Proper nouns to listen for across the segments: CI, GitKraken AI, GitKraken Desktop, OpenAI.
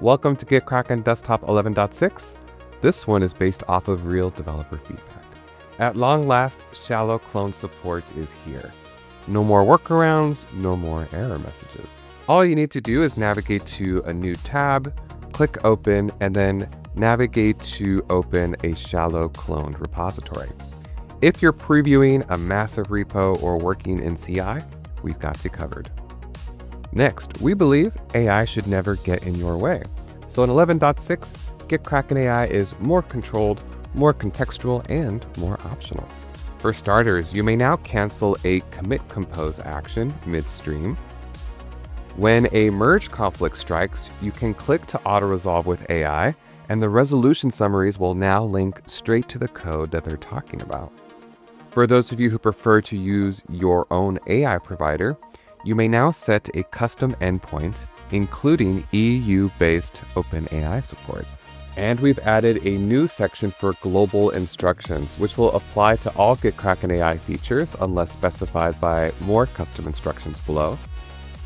Welcome to GitKraken Desktop 11.6. This one is based off of real developer feedback. At long last, shallow clone support is here. No more workarounds, no more error messages. All you need to do is navigate to a new tab, click open, and then navigate to open a shallow cloned repository. If you're previewing a massive repo or working in CI, we've got you covered. Next, we believe AI should never get in your way. So in 11.6, GitKraken AI is more controlled, more contextual, and more optional. For starters, you may now cancel a commit compose action midstream. When a merge conflict strikes, you can click to auto-resolve with AI, and the resolution summaries will now link straight to the code that they're talking about. For those of you who prefer to use your own AI provider, you may now set a custom endpoint, including EU-based OpenAI support. And we've added a new section for global instructions, which will apply to all GitKraken AI features unless specified by more custom instructions below.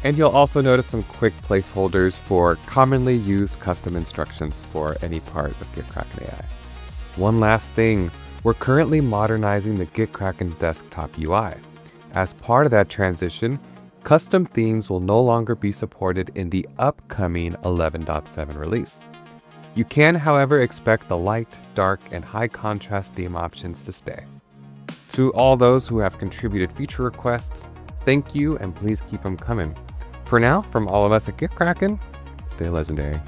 And you'll also notice some quick placeholders for commonly used custom instructions for any part of GitKraken AI. One last thing, we're currently modernizing the GitKraken Desktop UI. As part of that transition, custom themes will no longer be supported in the upcoming 11.7 release. You can, however, expect the light, dark, and high contrast theme options to stay. To all those who have contributed feature requests, thank you, and please keep them coming. For now, from all of us at GitKraken, stay legendary.